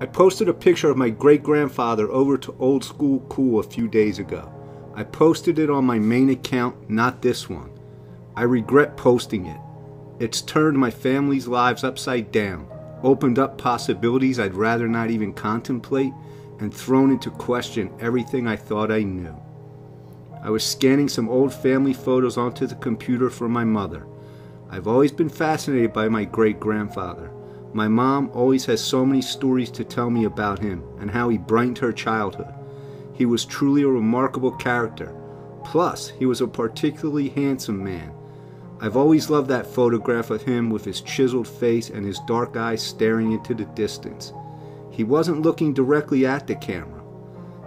I posted a picture of my great-grandfather over to Old School Cool a few days ago. I posted it on my main account, not this one. I regret posting it. It's turned my family's lives upside down, opened up possibilities I'd rather not even contemplate, and thrown into question everything I thought I knew. I was scanning some old family photos onto the computer for my mother. I've always been fascinated by my great-grandfather. My mom always has so many stories to tell me about him and how he brightened her childhood. He was truly a remarkable character. Plus, he was a particularly handsome man. I've always loved that photograph of him with his chiseled face and his dark eyes staring into the distance. He wasn't looking directly at the camera.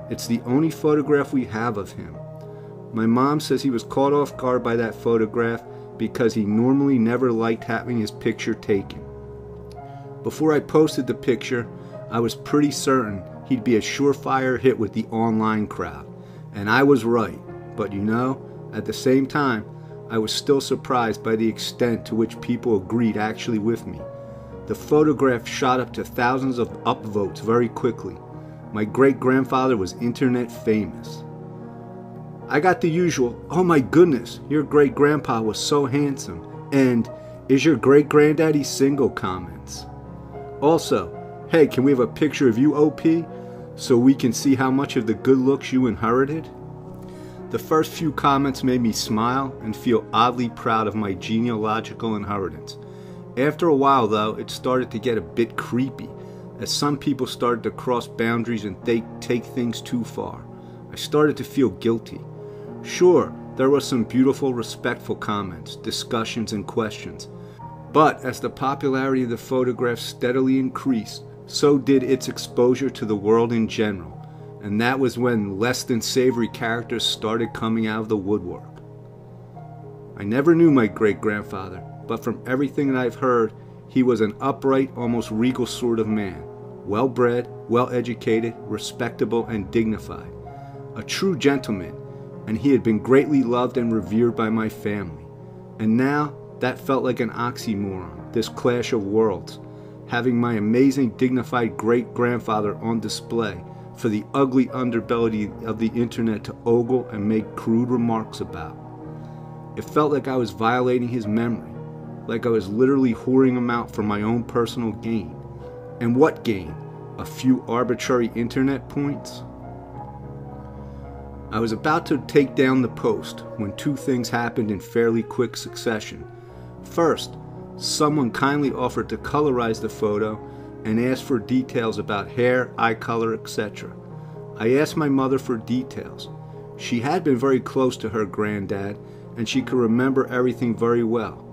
It's the only photograph we have of him. My mom says he was caught off guard by that photograph because he normally never liked having his picture taken. Before I posted the picture, I was pretty certain he'd be a surefire hit with the online crowd. And I was right, but you know, at the same time, I was still surprised by the extent to which people agreed actually with me. The photograph shot up to thousands of upvotes very quickly. My great-grandfather was internet famous. I got the usual, "Oh my goodness, your great-grandpa was so handsome," and "Is your great-granddaddy single?" comments. Also, "Hey, can we have a picture of you, OP, so we can see how much of the good looks you inherited?" The first few comments made me smile and feel oddly proud of my genealogical inheritance. After a while, though, it started to get a bit creepy, as some people started to cross boundaries and take things too far. I started to feel guilty. Sure, there were some beautiful, respectful comments, discussions, and questions. But as the popularity of the photograph steadily increased, so did its exposure to the world in general. And that was when less than savory characters started coming out of the woodwork. I never knew my great-grandfather, but from everything that I've heard, he was an upright, almost regal sort of man. Well-bred, well-educated, respectable, and dignified. A true gentleman, and he had been greatly loved and revered by my family. And now, that felt like an oxymoron, this clash of worlds, having my amazing, dignified great-grandfather on display for the ugly underbelly of the internet to ogle and make crude remarks about. It felt like I was violating his memory, like I was literally whoring him out for my own personal gain. And what gain? A few arbitrary internet points? I was about to take down the post when two things happened in fairly quick succession. First, someone kindly offered to colorize the photo and asked for details about hair, eye color, etc. I asked my mother for details. She had been very close to her granddad, and she could remember everything very well.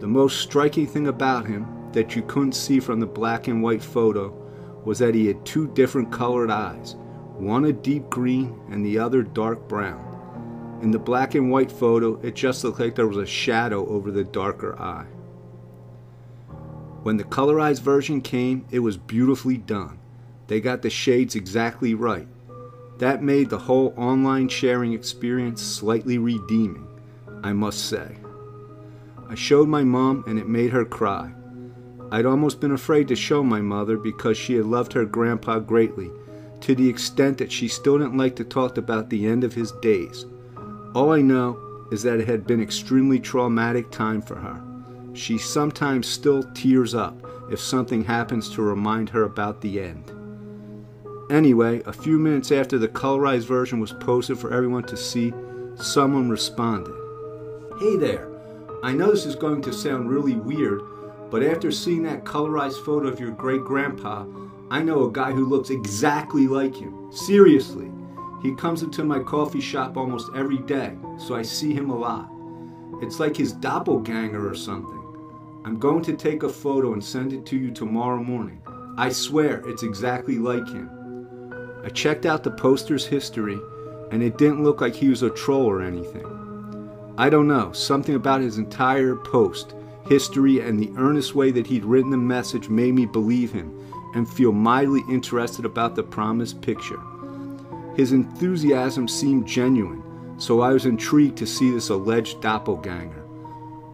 The most striking thing about him that you couldn't see from the black and white photo was that he had two different colored eyes, one a deep green and the other dark brown. In the black and white photo, it just looked like there was a shadow over the darker eye. When the colorized version came, it was beautifully done. They got the shades exactly right. That made the whole online sharing experience slightly redeeming, I must say. I showed my mom and it made her cry. I'd almost been afraid to show my mother because she had loved her grandpa greatly, to the extent that she still didn't like to talk about the end of his days. All I know is that it had been an extremely traumatic time for her. She sometimes still tears up if something happens to remind her about the end. Anyway, a few minutes after the colorized version was posted for everyone to see, someone responded. "Hey there, I know this is going to sound really weird, but after seeing that colorized photo of your great-grandpa, I know a guy who looks exactly like him. Seriously, he comes into my coffee shop almost every day, so I see him a lot. It's like his doppelganger or something. I'm going to take a photo and send it to you tomorrow morning. I swear it's exactly like him." I checked out the poster's history, and it didn't look like he was a troll or anything. I don't know, something about his entire post, history, and the earnest way that he'd written the message made me believe him and feel mildly interested about the promised picture. His enthusiasm seemed genuine, so I was intrigued to see this alleged doppelganger.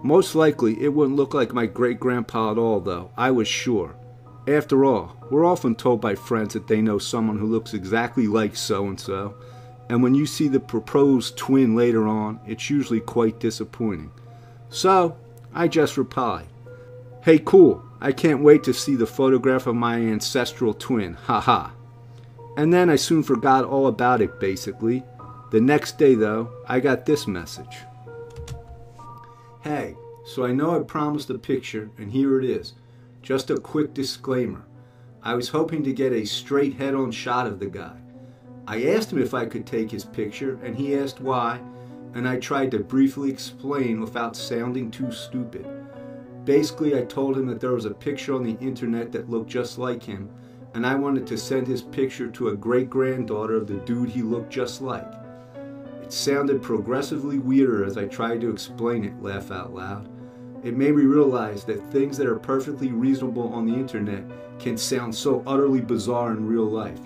Most likely, it wouldn't look like my great-grandpa at all, though, I was sure. After all, we're often told by friends that they know someone who looks exactly like so-and-so, and when you see the proposed twin later on, it's usually quite disappointing. So, I just replied, "Hey cool, I can't wait to see the photograph of my ancestral twin, haha." And then I soon forgot all about it basically. The next day though, I got this message. "Hey, so I know I promised a picture and here it is. Just a quick disclaimer. I was hoping to get a straight head-on shot of the guy. I asked him if I could take his picture and he asked why, and I tried to briefly explain without sounding too stupid. Basically, I told him that there was a picture on the internet that looked just like him, and I wanted to send his picture to a great-granddaughter of the dude he looked just like. It sounded progressively weirder as I tried to explain it, laugh out loud. It made me realize that things that are perfectly reasonable on the internet can sound so utterly bizarre in real life.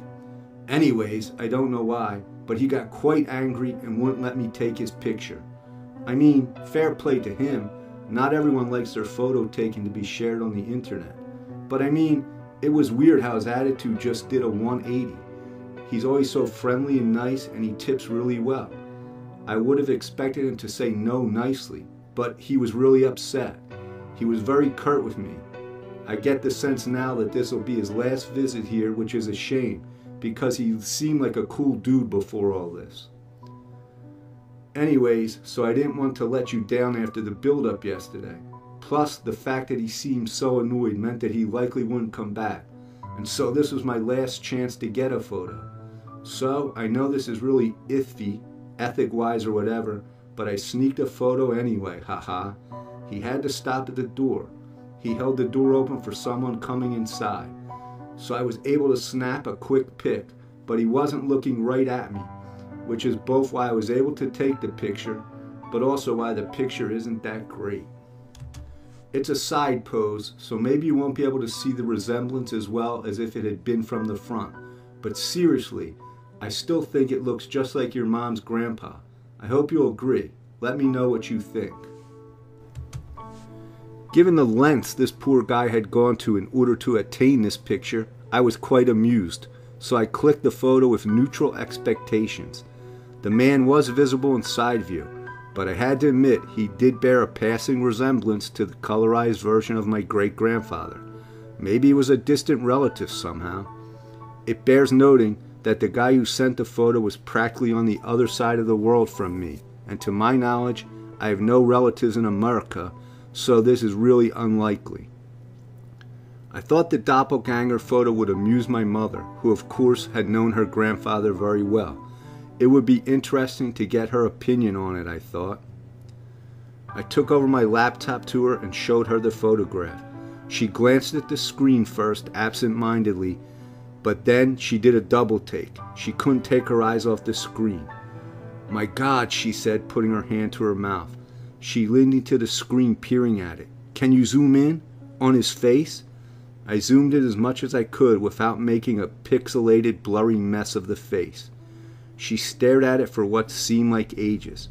Anyways, I don't know why, but he got quite angry and wouldn't let me take his picture. I mean, fair play to him. Not everyone likes their photo taken to be shared on the internet. But I mean, it was weird how his attitude just did a 180. He's always so friendly and nice, and he tips really well. I would have expected him to say no nicely, but he was really upset. He was very curt with me. I get the sense now that this will be his last visit here, which is a shame, because he seemed like a cool dude before all this. Anyways, so I didn't want to let you down after the build-up yesterday. Plus, the fact that he seemed so annoyed meant that he likely wouldn't come back. And so this was my last chance to get a photo. So, I know this is really iffy, ethic-wise or whatever, but I sneaked a photo anyway, haha. He had to stop at the door. He held the door open for someone coming inside. So I was able to snap a quick pic, but he wasn't looking right at me, which is both why I was able to take the picture, but also why the picture isn't that great. It's a side pose, so maybe you won't be able to see the resemblance as well as if it had been from the front. But seriously, I still think it looks just like your mom's grandpa. I hope you'll agree. Let me know what you think." Given the lengths this poor guy had gone to in order to attain this picture, I was quite amused, so I clicked the photo with neutral expectations. The man was visible in side view, but I had to admit he did bear a passing resemblance to the colorized version of my great-grandfather. Maybe he was a distant relative somehow. It bears noting that the guy who sent the photo was practically on the other side of the world from me, and to my knowledge, I have no relatives in America, so this is really unlikely. I thought the doppelganger photo would amuse my mother, who of course had known her grandfather very well. It would be interesting to get her opinion on it, I thought. I took over my laptop to her and showed her the photograph. She glanced at the screen first, absent-mindedly, but then she did a double take. She couldn't take her eyes off the screen. "My God," she said, putting her hand to her mouth. She leaned into the screen, peering at it. "Can you zoom in? On his face?" I zoomed in as much as I could without making a pixelated, blurry mess of the face. She stared at it for what seemed like ages.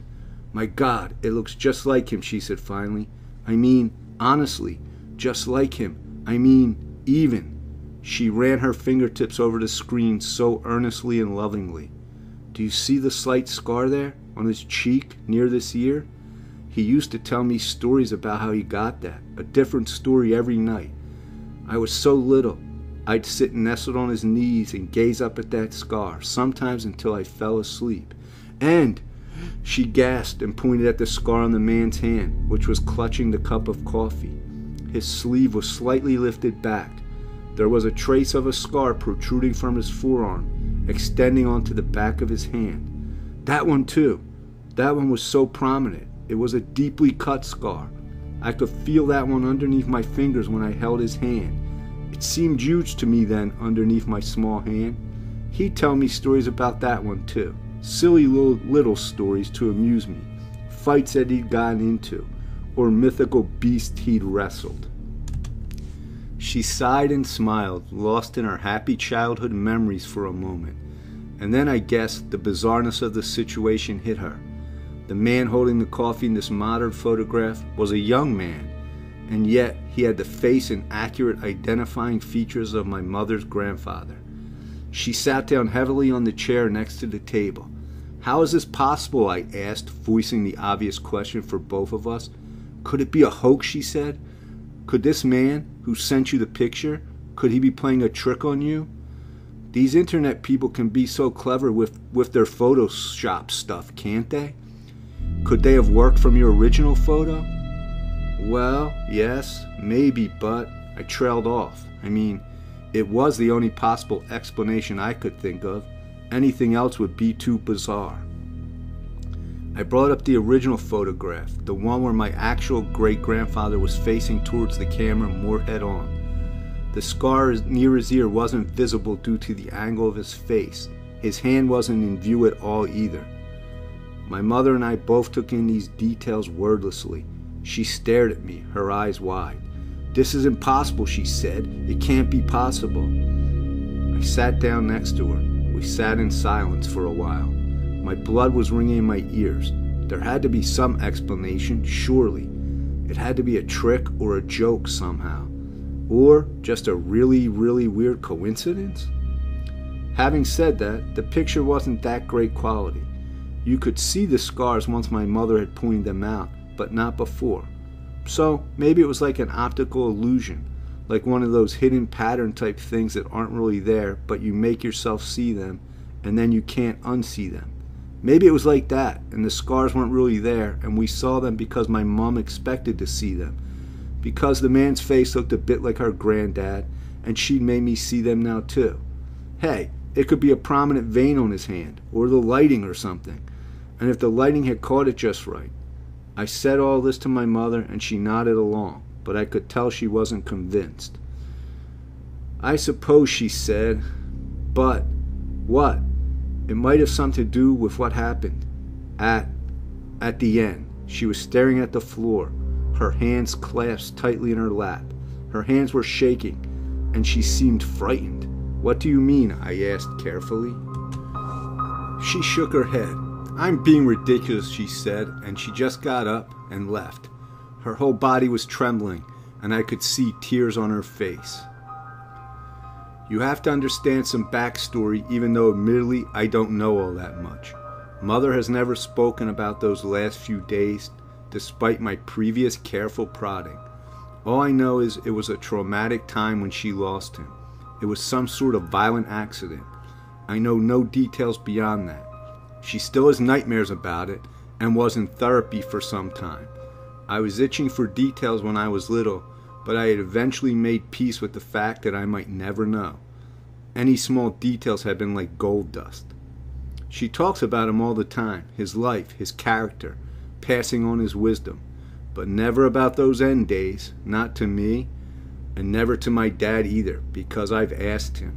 "My God, it looks just like him," she said finally. "I mean, honestly, just like him. I mean, even." She ran her fingertips over the screen so earnestly and lovingly. "Do you see the slight scar there, on his cheek, near this ear? He used to tell me stories about how he got that, a different story every night. I was so little, I'd sit nestled on his knees and gaze up at that scar, sometimes until I fell asleep. And," she gasped and pointed at the scar on the man's hand, which was clutching the cup of coffee. His sleeve was slightly lifted back. There was a trace of a scar protruding from his forearm, extending onto the back of his hand. "That one too. That one was so prominent. It was a deeply cut scar. I could feel that one underneath my fingers when I held his hand. It seemed huge to me then, underneath my small hand. He'd tell me stories about that one too. Silly little stories to amuse me. Fights that he'd gotten into, or mythical beasts he'd wrestled." She sighed and smiled, lost in her happy childhood memories for a moment. And then I guess the bizarreness of the situation hit her. The man holding the coffee in this modern photograph was a young man, and yet He had the face and accurate identifying features of my mother's grandfather. She sat down heavily on the chair next to the table. "How is this possible?" I asked, voicing the obvious question for both of us. "Could it be a hoax?" she said. "Could this man who sent you the picture, could he be playing a trick on you? These internet people can be so clever with their Photoshop stuff, can't they? Could they have worked from your original photo?" "Well, yes, maybe, but..." I trailed off. I mean, it was the only possible explanation I could think of. Anything else would be too bizarre. I brought up the original photograph, the one where my actual great-grandfather was facing towards the camera more head-on. The scar near his ear wasn't visible due to the angle of his face. His hand wasn't in view at all either. My mother and I both took in these details wordlessly. She stared at me, her eyes wide. "This is impossible," she said. "It can't be possible." I sat down next to her. We sat in silence for a while. My blood was ringing in my ears. There had to be some explanation, surely. It had to be a trick or a joke somehow. Or just a really, really weird coincidence? Having said that, the picture wasn't that great quality. You could see the scars once my mother had pointed them out, but not before. So maybe it was like an optical illusion, like one of those hidden pattern type things that aren't really there, but you make yourself see them, and then you can't unsee them. Maybe it was like that, and the scars weren't really there, and we saw them because my mom expected to see them, because the man's face looked a bit like her granddad, and she made me see them now too. Hey, it could be a prominent vein on his hand, or the lighting or something, and if the lighting had caught it just right. I said all this to my mother, and she nodded along, but I could tell she wasn't convinced. "I suppose," she said, "but what? It might have something to do with what happened. At the end." She was staring at the floor, her hands clasped tightly in her lap. Her hands were shaking, and she seemed frightened. "What do you mean?" I asked carefully. She shook her head. "I'm being ridiculous," she said, and she just got up and left. Her whole body was trembling, and I could see tears on her face. You have to understand some backstory, even though admittedly I don't know all that much. Mother has never spoken about those last few days, despite my previous careful prodding. All I know is it was a traumatic time when she lost him. It was some sort of violent accident. I know no details beyond that. She still has nightmares about it and was in therapy for some time. I was itching for details when I was little, but I had eventually made peace with the fact that I might never know. Any small details had been like gold dust. She talks about him all the time, his life, his character, passing on his wisdom, but never about those end days, not to me, and never to my dad either, because I've asked him.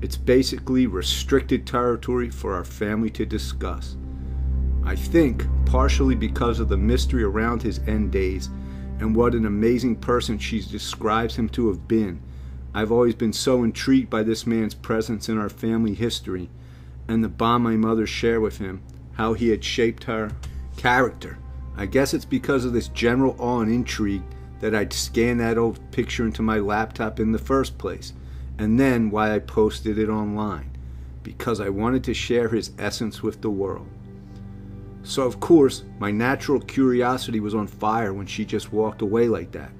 It's basically restricted territory for our family to discuss. I think partially because of the mystery around his end days and what an amazing person she describes him to have been. I've always been so intrigued by this man's presence in our family history and the bond my mother shared with him, how he had shaped her character. I guess it's because of this general awe and intrigue that I'd scan that old picture into my laptop in the first place. And then why I posted it online, because I wanted to share his essence with the world. So of course, my natural curiosity was on fire when she just walked away like that,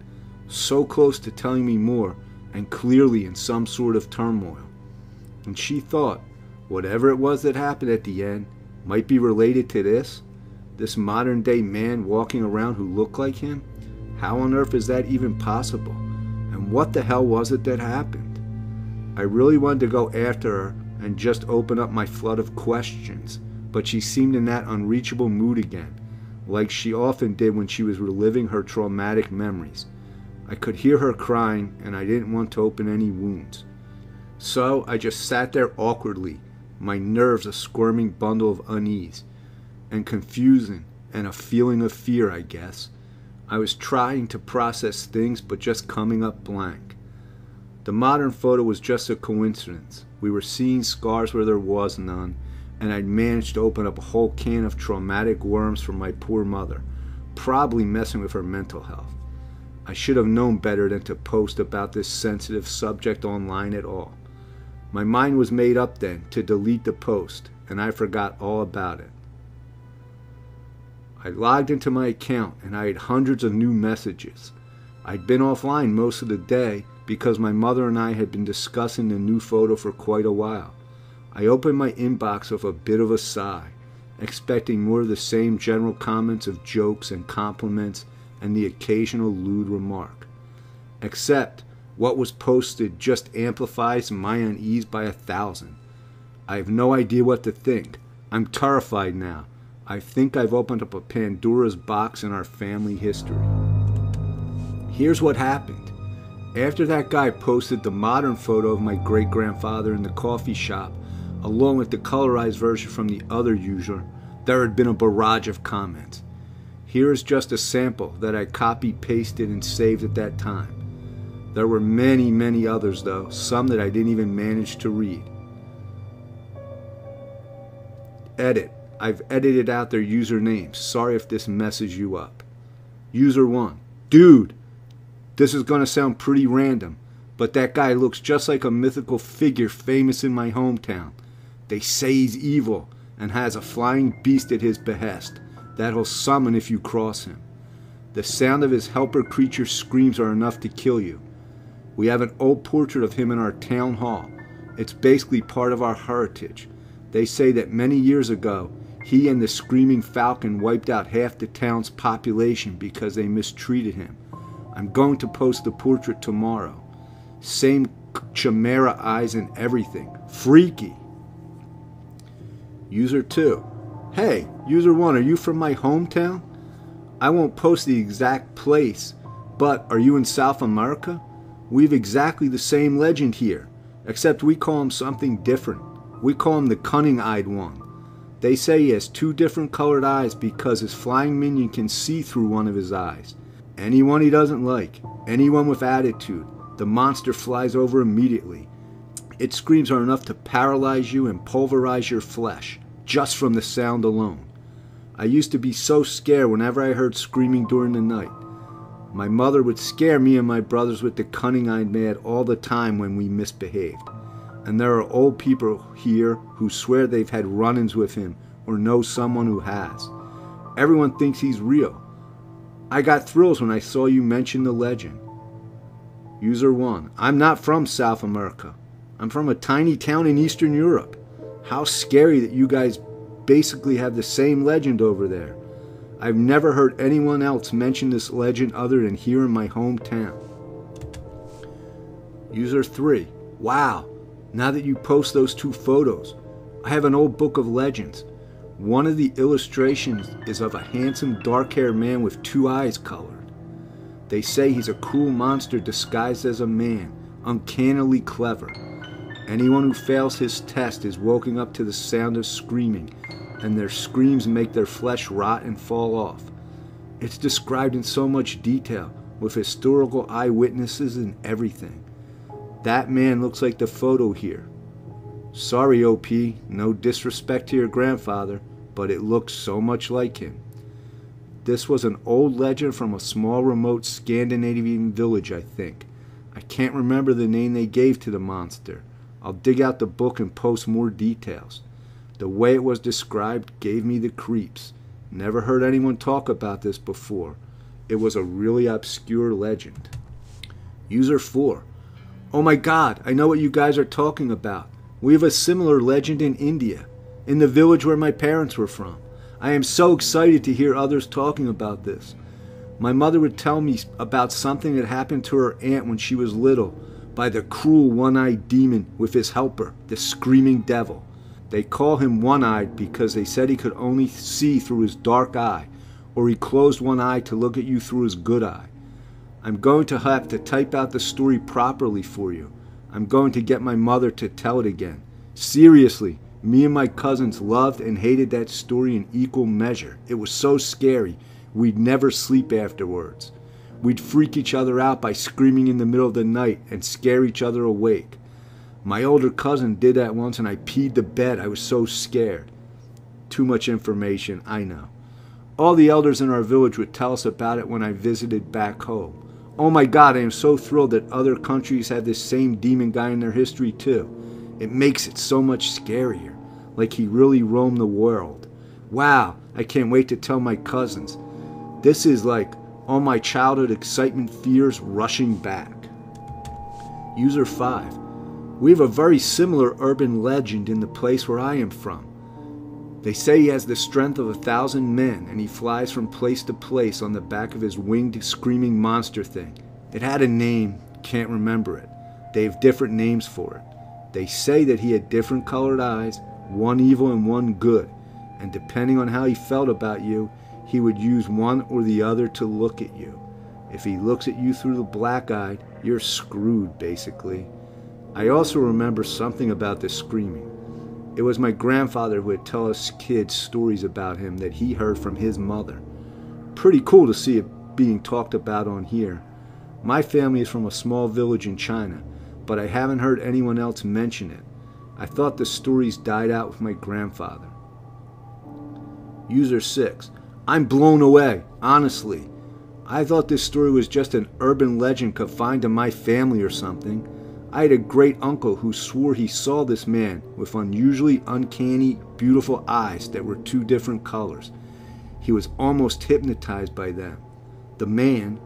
so close to telling me more and clearly in some sort of turmoil. And she thought, whatever it was that happened at the end might be related to this modern day man walking around who looked like him. How on earth is that even possible? And what the hell was it that happened? I really wanted to go after her and just open up my flood of questions, but she seemed in that unreachable mood again, like she often did when she was reliving her traumatic memories. I could hear her crying, and I didn't want to open any wounds. So I just sat there awkwardly, my nerves a squirming bundle of unease, and confusion, and a feeling of fear, I guess. I was trying to process things, but just coming up blank. The modern photo was just a coincidence. We were seeing scars where there was none, and I'd managed to open up a whole can of traumatic worms for my poor mother, probably messing with her mental health. I should have known better than to post about this sensitive subject online at all. My mind was made up then to delete the post, and I forgot all about it. I logged into my account, and I had hundreds of new messages. I'd been offline most of the day because my mother and I had been discussing the new photo for quite a while. I opened my inbox with a bit of a sigh, expecting more of the same general comments of jokes and compliments and the occasional lewd remark. Except, what was posted just amplifies my unease by 1,000. I have no idea what to think. I'm terrified now. I think I've opened up a Pandora's box in our family history. Here's what happened. After that guy posted the modern photo of my great-grandfather in the coffee shop, along with the colorized version from the other user, there had been a barrage of comments. Here is just a sample that I copied, pasted, and saved at that time. There were many, many others though, some that I didn't even manage to read. Edit. I've edited out their usernames. Sorry if this messes you up. User 1. Dude, this is going to sound pretty random, but that guy looks just like a mythical figure famous in my hometown. They say he's evil and has a flying beast at his behest that he'll summon if you cross him. The sound of his helper creature screams are enough to kill you. We have an old portrait of him in our town hall. It's basically part of our heritage. They say that many years ago, he and the Screaming Falcon wiped out half the town's population because they mistreated him. I'm going to post the portrait tomorrow. Same chimera eyes and everything. Freaky. User 2. Hey, User 1, are you from my hometown? I won't post the exact place, but are you in South America? We've exactly the same legend here, except we call him something different. We call him the Cunning-Eyed One. They say he has 2 different colored eyes because his flying minion can see through one of his eyes. Anyone he doesn't like, anyone with attitude, the monster flies over immediately. Its screams are enough to paralyze you and pulverize your flesh, just from the sound alone. I used to be so scared whenever I heard screaming during the night. My mother would scare me and my brothers with the Cunning-Eyed Mad all the time when we misbehaved. And there are old people here who swear they've had run-ins with him or know someone who has. Everyone thinks he's real. I got thrills when I saw you mention the legend. User 1. I'm not from South America. I'm from a tiny town in Eastern Europe. How scary that you guys basically have the same legend over there. I've never heard anyone else mention this legend other than here in my hometown. User 3. Wow. Now that you post those 2 photos, I have an old book of legends. One of the illustrations is of a handsome dark-haired man with 2 eyes colored. They say he's a cruel monster disguised as a man, uncannily clever. Anyone who fails his test is woken up to the sound of screaming, and their screams make their flesh rot and fall off. It's described in so much detail, with historical eyewitnesses and everything. That man looks like the photo here. Sorry, OP, no disrespect to your grandfather, but it looks so much like him. This was an old legend from a small remote Scandinavian village, I think. I can't remember the name they gave to the monster. I'll dig out the book and post more details. The way it was described gave me the creeps. Never heard anyone talk about this before. It was a really obscure legend. User 4. Oh my God, I know what you guys are talking about. We have a similar legend in India, in the village where my parents were from. I am so excited to hear others talking about this. My mother would tell me about something that happened to her aunt when she was little by the cruel one-eyed demon with his helper, the Screaming Devil. They call him one-eyed because they said he could only see through his dark eye, or he closed one eye to look at you through his good eye. I'm going to have to type out the story properly for you. I'm going to get my mother to tell it again. Seriously, me and my cousins loved and hated that story in equal measure. It was so scary, we'd never sleep afterwards. We'd freak each other out by screaming in the middle of the night and scare each other awake. My older cousin did that once and I peed the bed. I was so scared. Too much information, I know. All the elders in our village would tell us about it when I visited back home. Oh my God, I am so thrilled that other countries have this same demon guy in their history too. It makes it so much scarier, like he really roamed the world. Wow, I can't wait to tell my cousins. This is like all my childhood excitement fears rushing back. User 5. We have a very similar urban legend in the place where I am from. They say he has the strength of 1,000 men, and he flies from place to place on the back of his winged screaming monster thing. It had a name, can't remember it. They have different names for it. They say that he had different colored eyes, one evil and one good, and depending on how he felt about you, he would use one or the other to look at you. If he looks at you through the black eye, you're screwed, basically. I also remember something about the screaming. It was my grandfather who would tell us kids stories about him that he heard from his mother. Pretty cool to see it being talked about on here. My family is from a small village in China, but I haven't heard anyone else mention it. I thought the stories died out with my grandfather. User 6. I'm blown away, honestly. I thought this story was just an urban legend confined to my family or something. I had a great uncle who swore he saw this man with unusually uncanny, beautiful eyes that were two different colors. He was almost hypnotized by them. The man,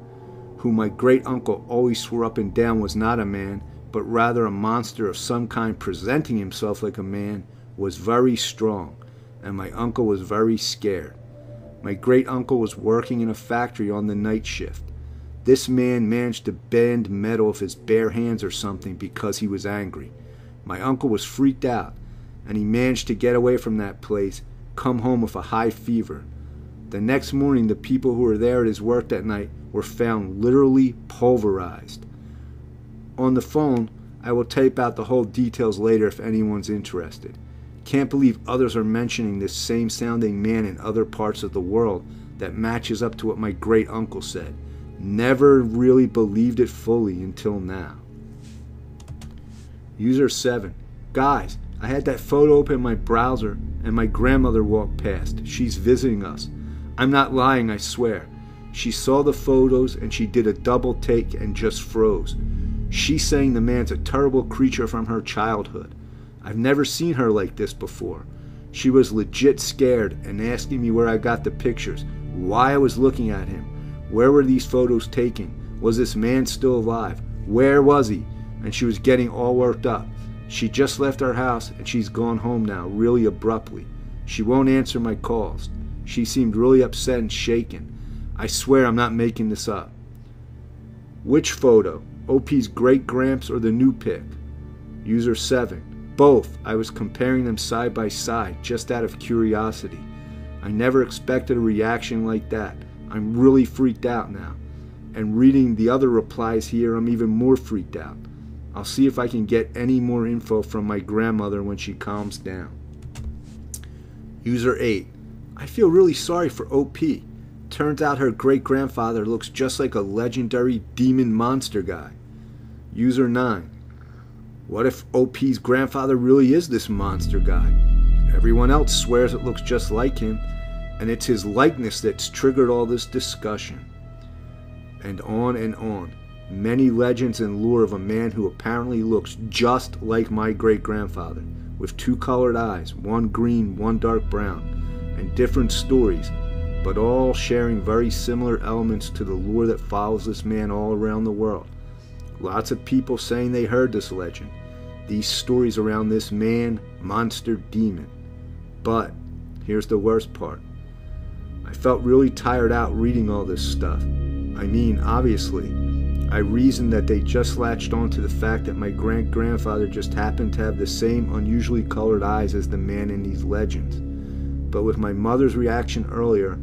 who my great uncle always swore up and down was not a man, but rather a monster of some kind presenting himself like a man, was very strong, and my uncle was very scared. My great uncle was working in a factory on the night shift. This man managed to bend metal with his bare hands or something because he was angry. My uncle was freaked out, and he managed to get away from that place, come home with a high fever. The next morning, the people who were there at his work that night were found literally pulverized. On the phone, I will tape out the whole details later if anyone's interested. Can't believe others are mentioning this same sounding man in other parts of the world that matches up to what my great uncle said. Never really believed it fully until now. User 7. Guys, I had that photo open in my browser and my grandmother walked past. She's visiting us. I'm not lying, I swear. She saw the photos and she did a double take and just froze. She's saying the man's a terrible creature from her childhood. I've never seen her like this before. She was legit scared and asking me where I got the pictures, why I was looking at him. Where were these photos taken? Was this man still alive? Where was he? And she was getting all worked up. She just left our house and she's gone home now, really abruptly. She won't answer my calls. She seemed really upset and shaken. I swear I'm not making this up. Which photo? OP's great gramps or the new pic? User 7. Both. I was comparing them side by side, just out of curiosity. I never expected a reaction like that. I'm really freaked out now. And reading the other replies here, I'm even more freaked out. I'll see if I can get any more info from my grandmother when she calms down. User 8. I feel really sorry for OP. Turns out her great-grandfather looks just like a legendary demon monster guy. User 9. What if OP's grandfather really is this monster guy? Everyone else swears it looks just like him. And it's his likeness that's triggered all this discussion. And on. Many legends and lore of a man who apparently looks just like my great-grandfather, with two colored eyes, one green, one dark brown, and different stories, but all sharing very similar elements to the lore that follows this man all around the world. Lots of people saying they heard this legend, these stories around this man, monster, demon. But here's the worst part. I felt really tired out reading all this stuff. I mean, obviously, I reasoned that they just latched on to the fact that my great-grandfather just happened to have the same unusually colored eyes as the man in these legends. But with my mother's reaction earlier,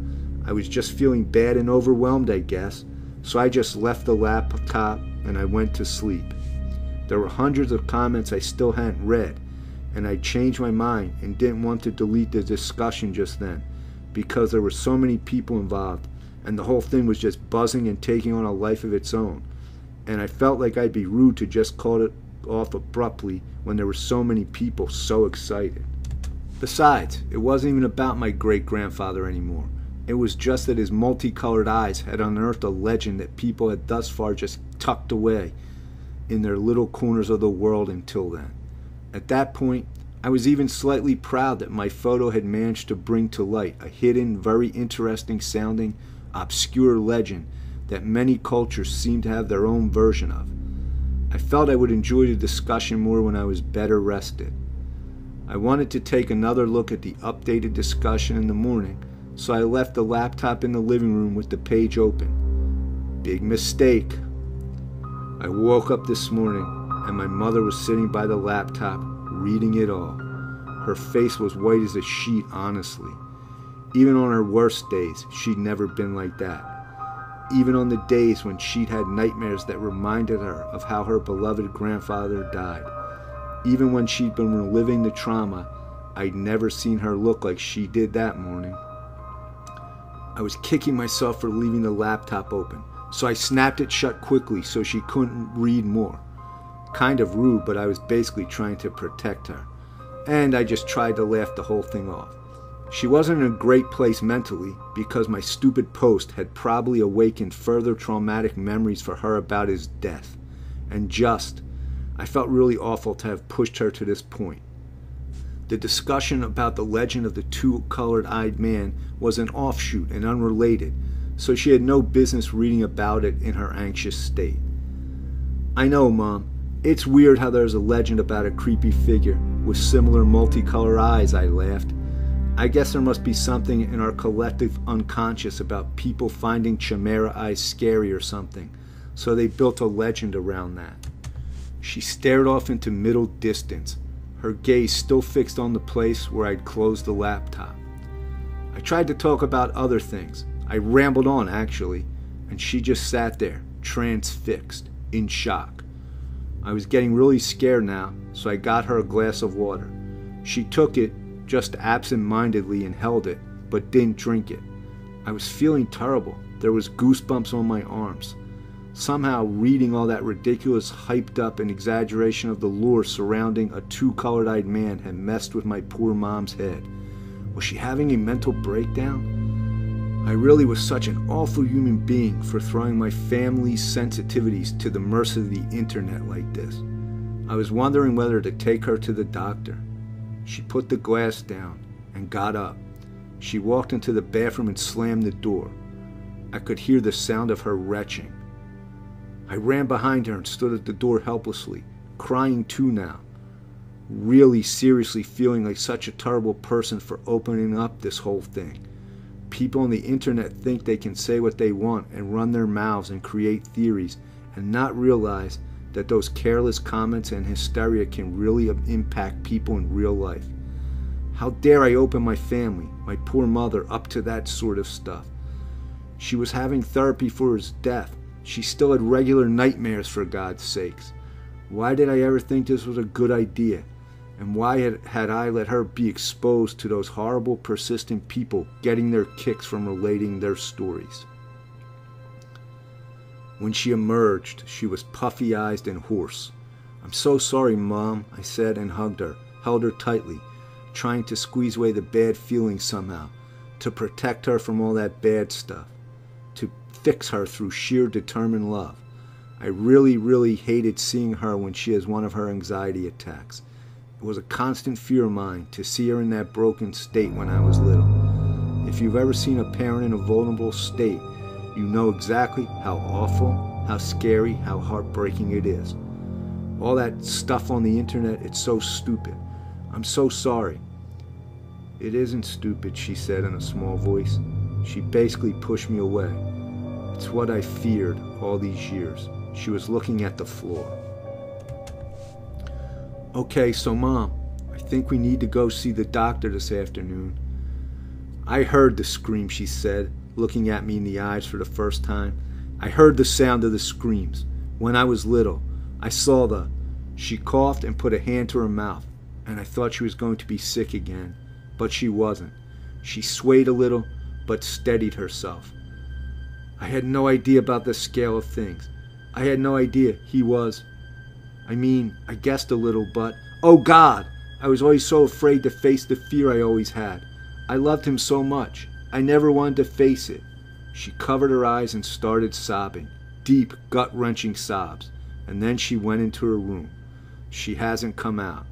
I was just feeling bad and overwhelmed, I guess, so I just left the laptop and I went to sleep. There were hundreds of comments I still hadn't read, and I changed my mind and didn't want to delete the discussion just then, because there were so many people involved and the whole thing was just buzzing and taking on a life of its own, and I felt like I'd be rude to just call it off abruptly when there were so many people so excited. Besides, it wasn't even about my great-grandfather anymore. It was just that his multicolored eyes had unearthed a legend that people had thus far just tucked away in their little corners of the world until then. At that point, I was even slightly proud that my photo had managed to bring to light a hidden, very interesting sounding, obscure legend that many cultures seem to have their own version of. I felt I would enjoy the discussion more when I was better rested. I wanted to take another look at the updated discussion in the morning, so I left the laptop in the living room with the page open. Big mistake. I woke up this morning and my mother was sitting by the laptop reading it all. Her face was white as a sheet, honestly. Even on her worst days, she'd never been like that. Even on the days when she'd had nightmares that reminded her of how her beloved grandfather died. Even when she'd been reliving the trauma, I'd never seen her look like she did that morning. I was kicking myself for leaving the laptop open, so I snapped it shut quickly so she couldn't read more. Kind of rude, but I was basically trying to protect her. And I just tried to laugh the whole thing off. She wasn't in a great place mentally because my stupid post had probably awakened further traumatic memories for her about his death. And I felt really awful to have pushed her to this point. The discussion about the legend of the two-colored-eyed man was an offshoot and unrelated, so she had no business reading about it in her anxious state. I know, Mom. It's weird how there's a legend about a creepy figure with similar multicolored eyes, I laughed. I guess there must be something in our collective unconscious about people finding chimera eyes scary or something, so they built a legend around that. She stared off into middle distance, her gaze still fixed on the place where I'd closed the laptop. I tried to talk about other things. I rambled on, actually, and she just sat there, transfixed, in shock. I was getting really scared now, so I got her a glass of water. She took it, just absent-mindedly, and held it, but didn't drink it. I was feeling terrible. There was goosebumps on my arms. Somehow, reading all that ridiculous, hyped-up and exaggeration of the lore surrounding a two-colored-eyed man had messed with my poor mom's head. Was she having a mental breakdown? I really was such an awful human being for throwing my family's sensitivities to the mercy of the internet like this. I was wondering whether to take her to the doctor. She put the glass down and got up. She walked into the bathroom and slammed the door. I could hear the sound of her retching. I ran behind her and stood at the door helplessly, crying too now, really seriously feeling like such a terrible person for opening up this whole thing. People on the internet think they can say what they want and run their mouths and create theories and not realize that those careless comments and hysteria can really impact people in real life. How dare I open my family, my poor mother, up to that sort of stuff? She was having therapy for his death. She still had regular nightmares, for God's sakes. Why did I ever think this was a good idea? And why had I let her be exposed to those horrible, persistent people getting their kicks from relating their stories? When she emerged, she was puffy-eyed and hoarse. "I'm so sorry, Mom," I said, and hugged her, held her tightly, trying to squeeze away the bad feelings somehow, to protect her from all that bad stuff, to fix her through sheer determined love. I really, really hated seeing her when she has one of her anxiety attacks. It was a constant fear of mine to see her in that broken state when I was little. If you've ever seen a parent in a vulnerable state, you know exactly how awful, how scary, how heartbreaking it is. All that stuff on the internet, it's so stupid. I'm so sorry. It isn't stupid, she said in a small voice. She basically pushed me away. It's what I feared all these years. She was looking at the floor. "Okay, so Mom, I think we need to go see the doctor this afternoon." I heard the scream, she said, looking at me in the eyes for the first time. I heard the sound of the screams. When I was little, I saw the... She coughed and put a hand to her mouth, and I thought she was going to be sick again, but she wasn't. She swayed a little, but steadied herself. I had no idea about the scale of things. I had no idea he was. I mean, I guessed a little, but... Oh, God! I was always so afraid to face the fear I always had. I loved him so much. I never wanted to face it. She covered her eyes and started sobbing, deep, gut-wrenching sobs, and then she went into her room. She hasn't come out.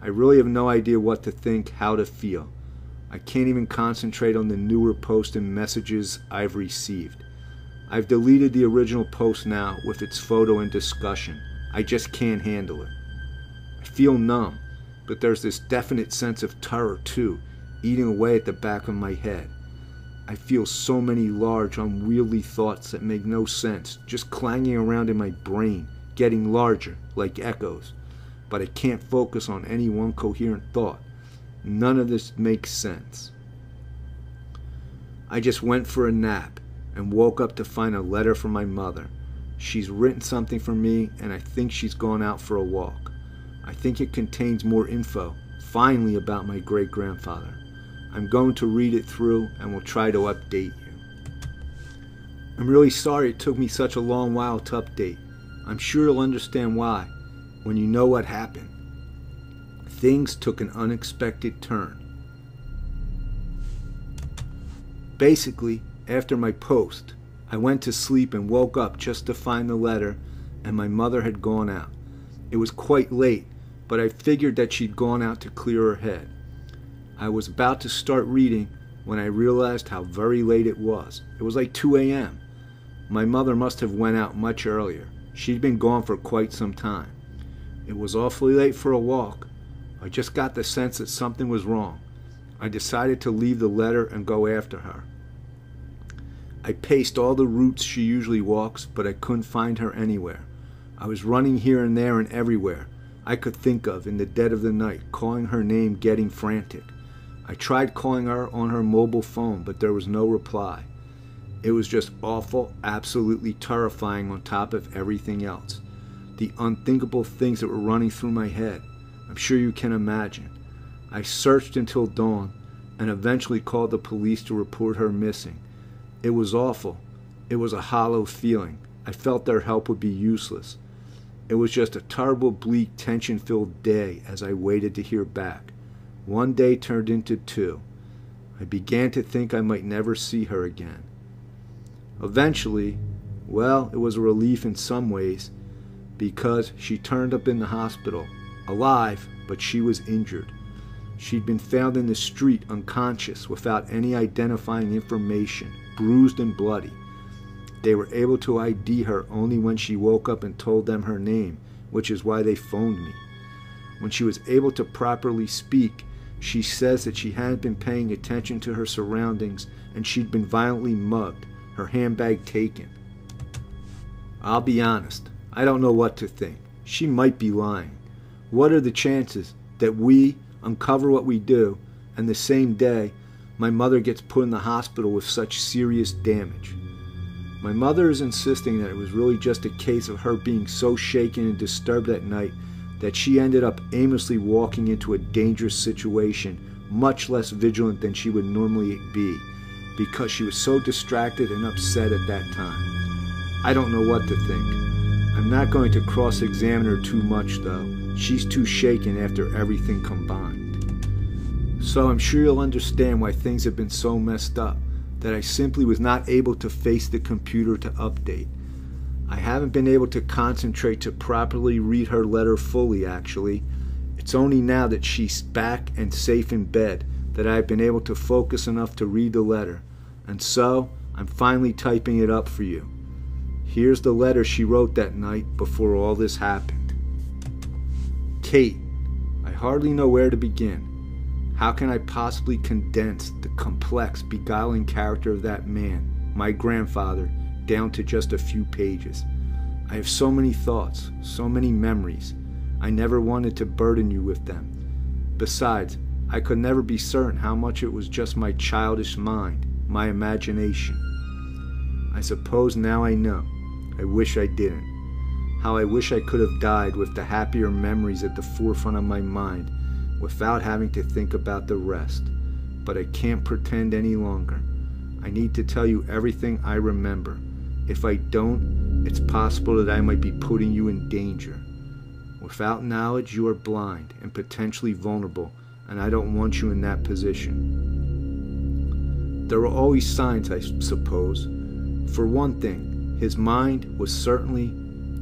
I really have no idea what to think, how to feel. I can't even concentrate on the newer posts and messages I've received. I've deleted the original post now with its photo and discussion. I just can't handle it. I feel numb, but there's this definite sense of terror too, eating away at the back of my head. I feel so many large, unwieldy thoughts that make no sense, just clanging around in my brain, getting larger, like echoes. But I can't focus on any one coherent thought. None of this makes sense. I just went for a nap and woke up to find a letter from my mother. She's written something for me, and I think she's gone out for a walk. I think it contains more info, finally, about my great-grandfather. I'm going to read it through and will try to update you. I'm really sorry it took me such a long while to update. I'm sure you'll understand why when you know what happened. Things took an unexpected turn. Basically, after my post, I went to sleep and woke up just to find the letter, and my mother had gone out. It was quite late, but I figured that she'd gone out to clear her head. I was about to start reading when I realized how very late it was. It was like 2 a.m. My mother must have went out much earlier. She'd been gone for quite some time. It was awfully late for a walk. I just got the sense that something was wrong. I decided to leave the letter and go after her. I paced all the routes she usually walks, but I couldn't find her anywhere. I was running here and there and everywhere I could think of in the dead of the night, calling her name, getting frantic. I tried calling her on her mobile phone, but there was no reply. It was just awful, absolutely terrifying on top of everything else. The unthinkable things that were running through my head, I'm sure you can imagine. I searched until dawn and eventually called the police to report her missing. It was awful. It was a hollow feeling. I felt their help would be useless. It was just a terrible, bleak, tension-filled day as I waited to hear back. One day turned into two. I began to think I might never see her again. Eventually, well, it was a relief in some ways, because she turned up in the hospital, alive, but she was injured. She'd been found in the street unconscious without any identifying information, bruised and bloody. They were able to ID her only when she woke up and told them her name, which is why they phoned me. When she was able to properly speak, she says that she hadn't been paying attention to her surroundings and she'd been violently mugged, her handbag taken. I'll be honest, I don't know what to think. She might be lying. What are the chances that we uncover what we do and the same day my mother gets put in the hospital with such serious damage? My mother is insisting that it was really just a case of her being so shaken and disturbed that night that she ended up aimlessly walking into a dangerous situation, much less vigilant than she would normally be, because she was so distracted and upset at that time. I don't know what to think. I'm not going to cross-examine her too much, though. She's too shaken after everything combined. So I'm sure you'll understand why things have been so messed up, that I simply was not able to face the computer to update. I haven't been able to concentrate to properly read her letter fully, actually. It's only now that she's back and safe in bed that I've been able to focus enough to read the letter. And so, I'm finally typing it up for you. Here's the letter she wrote that night before all this happened. Kate, I hardly know where to begin. How can I possibly condense the complex, beguiling character of that man, my grandfather, down to just a few pages? I have so many thoughts, so many memories. I never wanted to burden you with them. Besides, I could never be certain how much it was just my childish mind, my imagination. I suppose now I know. I wish I didn't. How I wish I could have died with the happier memories at the forefront of my mind, without having to think about the rest. But I can't pretend any longer. I need to tell you everything I remember. If I don't, it's possible that I might be putting you in danger. Without knowledge, you are blind and potentially vulnerable, and I don't want you in that position. There were always signs, I suppose. For one thing, his mind was certainly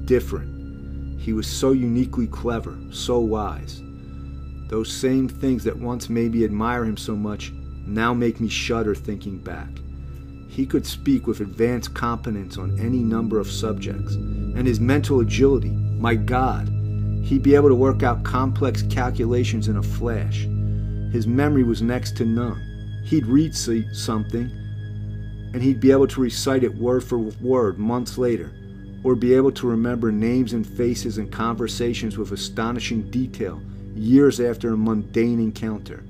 different. He was so uniquely clever, so wise. Those same things that once made me admire him so much now make me shudder thinking back. He could speak with advanced competence on any number of subjects. And his mental agility, my God, he'd be able to work out complex calculations in a flash. His memory was next to none. He'd read something, and he'd be able to recite it word for word months later, or be able to remember names and faces and conversations with astonishing detail years after a mundane encounter.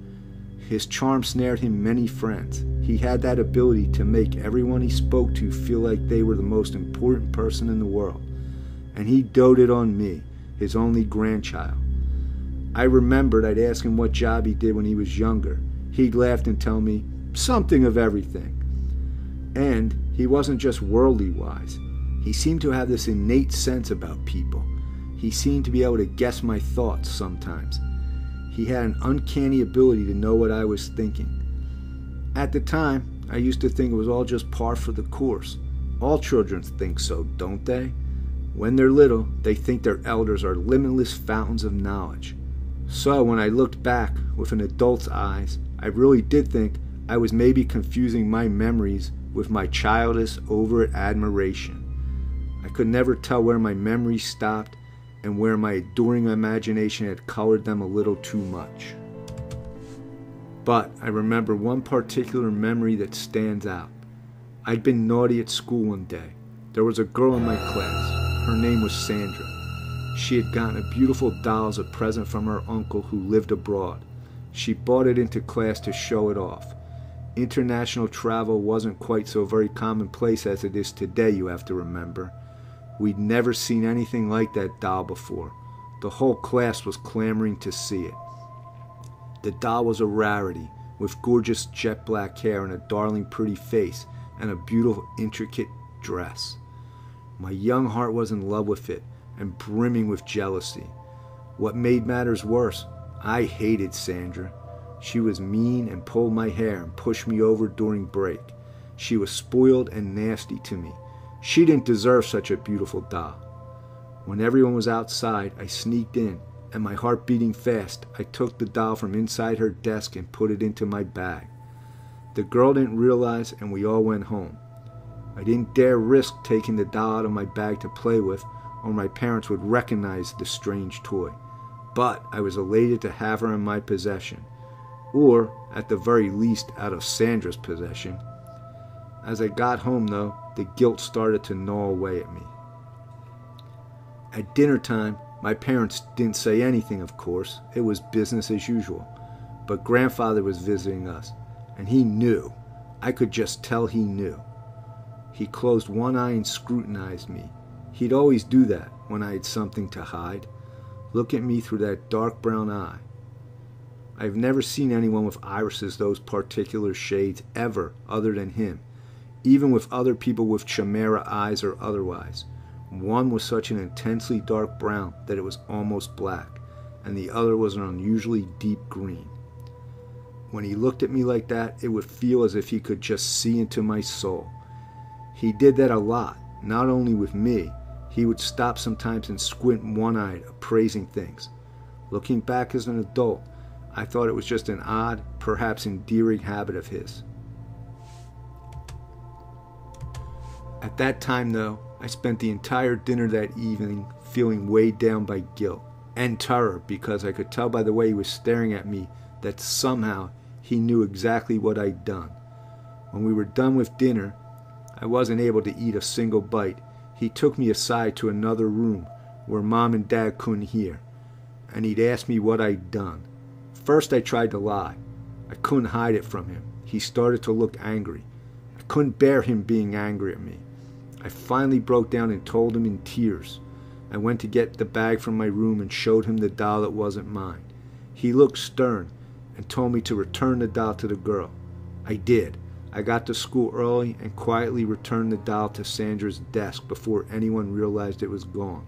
His charm snared him many friends. He had that ability to make everyone he spoke to feel like they were the most important person in the world. And he doted on me, his only grandchild. I remembered I'd ask him what job he did when he was younger. He'd laugh and tell me, something of everything. And he wasn't just worldly wise. He seemed to have this innate sense about people. He seemed to be able to guess my thoughts sometimes. He had an uncanny ability to know what I was thinking. At the time, I used to think it was all just par for the course. All children think so, don't they? When they're little, they think their elders are limitless fountains of knowledge. So when I looked back with an adult's eyes, I really did think I was maybe confusing my memories with my childish over-admiration. I could never tell where my memories stopped and where my adoring imagination had colored them a little too much. But I remember one particular memory that stands out. I'd been naughty at school one day. There was a girl in my class. Her name was Sandra. She had gotten a beautiful doll as a present from her uncle who lived abroad. She brought it into class to show it off. International travel wasn't quite so very commonplace as it is today, you have to remember. We'd never seen anything like that doll before. The whole class was clamoring to see it. The doll was a rarity, with gorgeous jet black hair and a darling pretty face and a beautiful intricate dress. My young heart was in love with it and brimming with jealousy. What made matters worse, I hated Sandra. She was mean and pulled my hair and pushed me over during break. She was spoiled and nasty to me. She didn't deserve such a beautiful doll. When everyone was outside, I sneaked in, and my heart beating fast, I took the doll from inside her desk and put it into my bag. The girl didn't realize, and we all went home. I didn't dare risk taking the doll out of my bag to play with, or my parents would recognize the strange toy. But I was elated to have her in my possession, or at the very least out of Sandra's possession. As I got home, though, the guilt started to gnaw away at me. At dinner time, my parents didn't say anything, of course. It was business as usual. But Grandfather was visiting us, and he knew. I could just tell he knew. He closed one eye and scrutinized me. He'd always do that when I had something to hide. Look at me through that dark brown eye. I've never seen anyone with irises those particular shades ever other than him, even with other people with chimera eyes or otherwise. One was such an intensely dark brown that it was almost black, and the other was an unusually deep green. When he looked at me like that, it would feel as if he could just see into my soul. He did that a lot, not only with me. He would stop sometimes and squint one-eyed, appraising things. Looking back as an adult, I thought it was just an odd, perhaps endearing habit of his. At that time, though, I spent the entire dinner that evening feeling weighed down by guilt and terror because I could tell by the way he was staring at me that somehow he knew exactly what I'd done. When we were done with dinner, I wasn't able to eat a single bite. He took me aside to another room where Mom and Dad couldn't hear, and he'd asked me what I'd done. First, I tried to lie. I couldn't hide it from him. He started to look angry. I couldn't bear him being angry at me. I finally broke down and told him in tears. I went to get the bag from my room and showed him the doll that wasn't mine. He looked stern and told me to return the doll to the girl. I did. I got to school early and quietly returned the doll to Sandra's desk before anyone realized it was gone.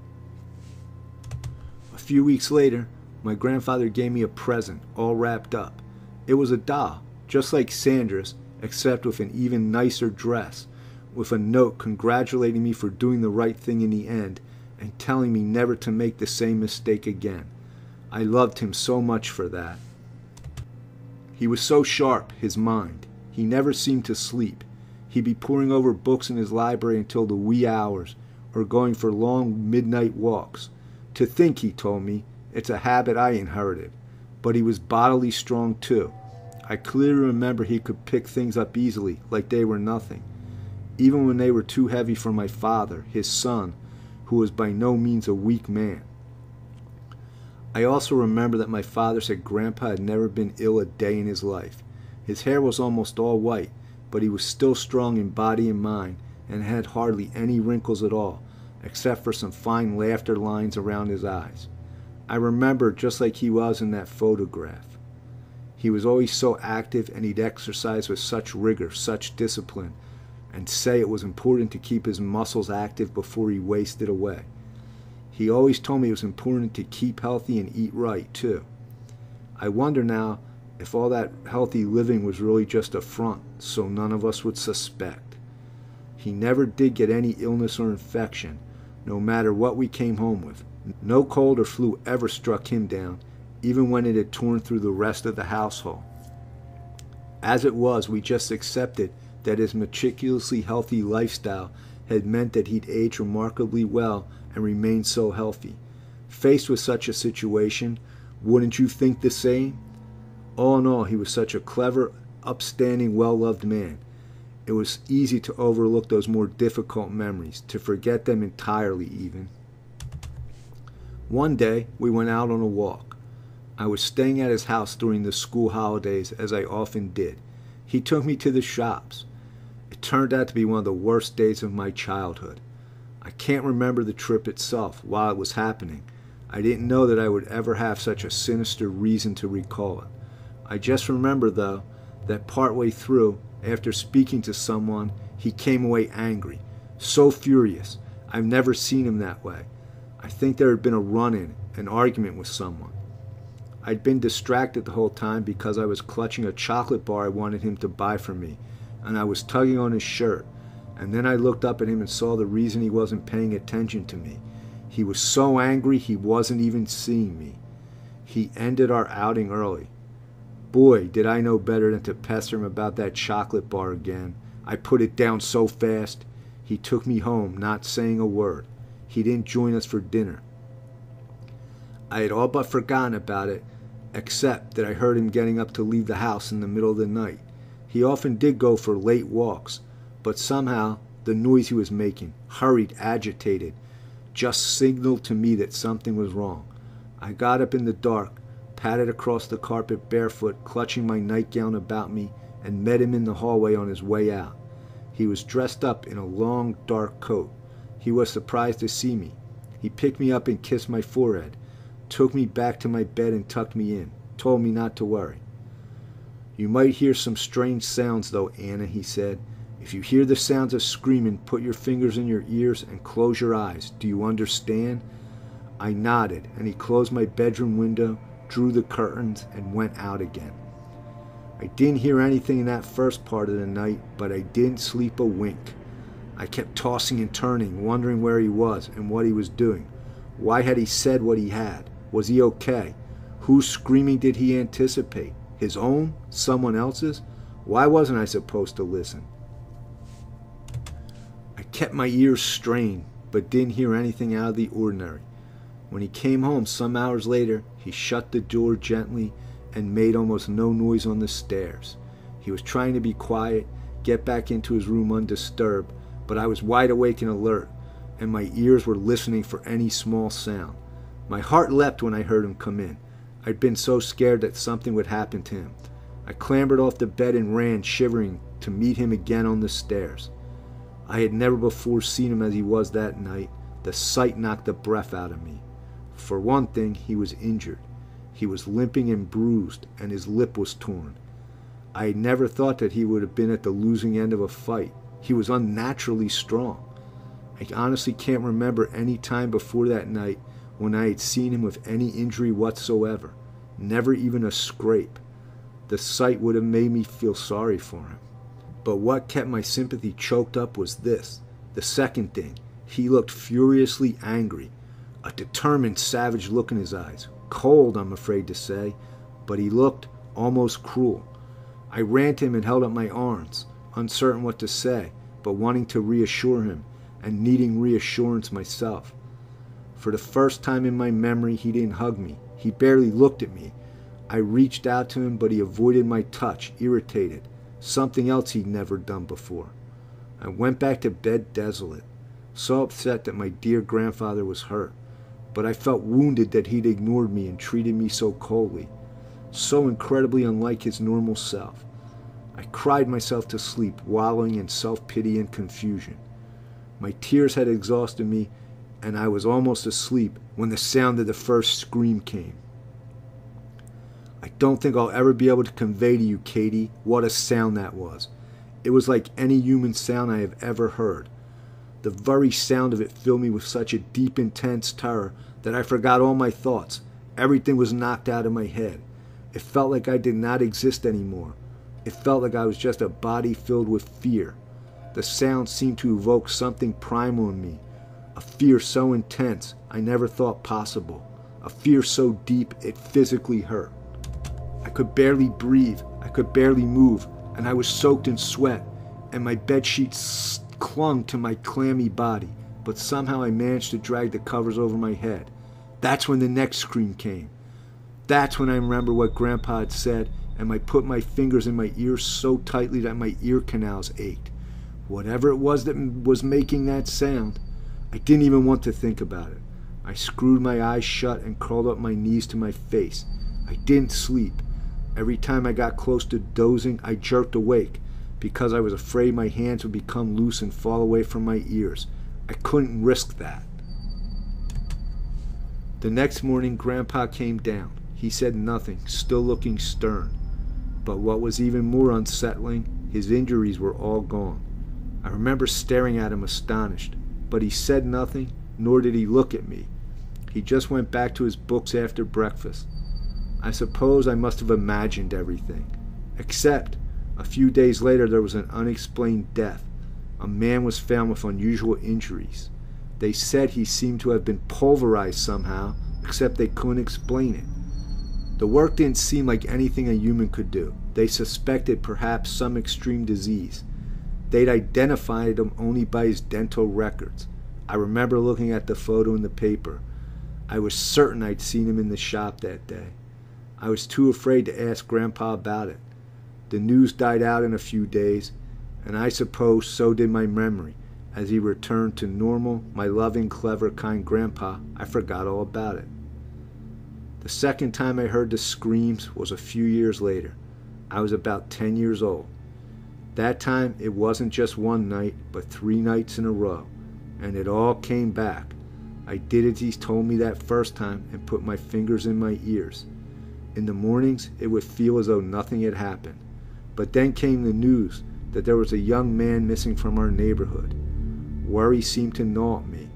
A few weeks later, my grandfather gave me a present, all wrapped up. It was a doll, just like Sandra's, except with an even nicer dress, with a note congratulating me for doing the right thing in the end and telling me never to make the same mistake again. I loved him so much for that. He was so sharp, his mind. He never seemed to sleep. He'd be poring over books in his library until the wee hours, or going for long midnight walks. To think, he told me, it's a habit I inherited. But he was bodily strong too. I clearly remember he could pick things up easily, like they were nothing, even when they were too heavy for my father, his son, who was by no means a weak man. I also remember that my father said Grandpa had never been ill a day in his life. His hair was almost all white, but he was still strong in body and mind, and had hardly any wrinkles at all, except for some fine laughter lines around his eyes. I remember just like he was in that photograph. He was always so active, and he'd exercise with such rigor, such discipline, and say it was important to keep his muscles active before he wasted away. He always told me it was important to keep healthy and eat right, too. I wonder now if all that healthy living was really just a front, so none of us would suspect. He never did get any illness or infection, no matter what we came home with. No cold or flu ever struck him down, even when it had torn through the rest of the household. As it was, we just accepted that his meticulously healthy lifestyle had meant that he'd aged remarkably well and remained so healthy. Faced with such a situation, wouldn't you think the same? All in all, he was such a clever, upstanding, well-loved man. It was easy to overlook those more difficult memories, to forget them entirely even. One day, we went out on a walk. I was staying at his house during the school holidays, as I often did. He took me to the shops. It turned out to be one of the worst days of my childhood. I can't remember the trip itself while it was happening. I didn't know that I would ever have such a sinister reason to recall it. I just remember, though, that partway through, after speaking to someone, he came away angry, so furious. I've never seen him that way. I think there had been a run-in, an argument with someone. I'd been distracted the whole time because I was clutching a chocolate bar I wanted him to buy for me, and I was tugging on his shirt, and then I looked up at him and saw the reason he wasn't paying attention to me. He was so angry he wasn't even seeing me. He ended our outing early. Boy, did I know better than to pester him about that chocolate bar again. I put it down so fast. He took me home, not saying a word. He didn't join us for dinner. I had all but forgotten about it, except that I heard him getting up to leave the house in the middle of the night. He often did go for late walks, but somehow the noise he was making, hurried, agitated, just signaled to me that something was wrong. I got up in the dark, padded across the carpet barefoot, clutching my nightgown about me, and met him in the hallway on his way out. He was dressed up in a long, dark coat. He was surprised to see me. He picked me up and kissed my forehead, took me back to my bed and tucked me in, told me not to worry. "You might hear some strange sounds, though, Anna," he said. "If you hear the sounds of screaming, put your fingers in your ears and close your eyes. Do you understand?" I nodded, and he closed my bedroom window, drew the curtains, and went out again. I didn't hear anything in that first part of the night, but I didn't sleep a wink. I kept tossing and turning, wondering where he was and what he was doing. Why had he said what he had? Was he okay? Whose screaming did he anticipate? His own? Someone else's? Why wasn't I supposed to listen? I kept my ears strained, but didn't hear anything out of the ordinary. When he came home some hours later, he shut the door gently and made almost no noise on the stairs. He was trying to be quiet, get back into his room undisturbed, but I was wide awake and alert, and my ears were listening for any small sound. My heart leapt when I heard him come in. I'd been so scared that something would happen to him. I clambered off the bed and ran, shivering, to meet him again on the stairs. I had never before seen him as he was that night. The sight knocked the breath out of me. For one thing, he was injured. He was limping and bruised, and his lip was torn. I had never thought that he would have been at the losing end of a fight. He was unnaturally strong. I honestly can't remember any time before that night when I had seen him with any injury whatsoever, never even a scrape. The sight would have made me feel sorry for him. But what kept my sympathy choked up was this, the second thing. He looked furiously angry, a determined, savage look in his eyes. Cold, I'm afraid to say, but he looked almost cruel. I ran to him and held up my arms, uncertain what to say, but wanting to reassure him and needing reassurance myself. For the first time in my memory, he didn't hug me. He barely looked at me. I reached out to him, but he avoided my touch, irritated, something else he'd never done before. I went back to bed desolate, so upset that my dear grandfather was hurt, but I felt wounded that he'd ignored me and treated me so coldly, so incredibly unlike his normal self. I cried myself to sleep, wallowing in self-pity and confusion. My tears had exhausted me, and I was almost asleep when the sound of the first scream came. I don't think I'll ever be able to convey to you, Katie, what a sound that was. It was like any human sound I have ever heard. The very sound of it filled me with such a deep, intense terror that I forgot all my thoughts. Everything was knocked out of my head. It felt like I did not exist anymore. It felt like I was just a body filled with fear. The sound seemed to evoke something primal in me, a fear so intense I never thought possible, a fear so deep it physically hurt. I could barely breathe, I could barely move, and I was soaked in sweat, and my bedsheets clung to my clammy body, but somehow I managed to drag the covers over my head. That's when the next scream came. That's when I remember what Grandpa had said, and I put my fingers in my ears so tightly that my ear canals ached. Whatever it was that was making that sound, I didn't even want to think about it. I screwed my eyes shut and curled up my knees to my face. I didn't sleep. Every time I got close to dozing, I jerked awake because I was afraid my hands would become loose and fall away from my ears. I couldn't risk that. The next morning, Grandpa came down. He said nothing, still looking stern. But what was even more unsettling, his injuries were all gone. I remember staring at him astonished, but he said nothing, nor did he look at me. He just went back to his books after breakfast. I suppose I must have imagined everything, except a few days later there was an unexplained death. A man was found with unusual injuries. They said he seemed to have been pulverized somehow, except they couldn't explain it. The work didn't seem like anything a human could do. They suspected perhaps some extreme disease. They'd identified him only by his dental records. I remember looking at the photo in the paper. I was certain I'd seen him in the shop that day. I was too afraid to ask Grandpa about it. The news died out in a few days, and I suppose so did my memory. As he returned to normal, my loving, clever, kind Grandpa, I forgot all about it. The second time I heard the screams was a few years later. I was about 10 years old. That time, it wasn't just one night, but 3 nights in a row, and it all came back. I did as he told me that first time and put my fingers in my ears. In the mornings, it would feel as though nothing had happened. But then came the news that there was a young man missing from our neighborhood. Worry seemed to gnaw at me.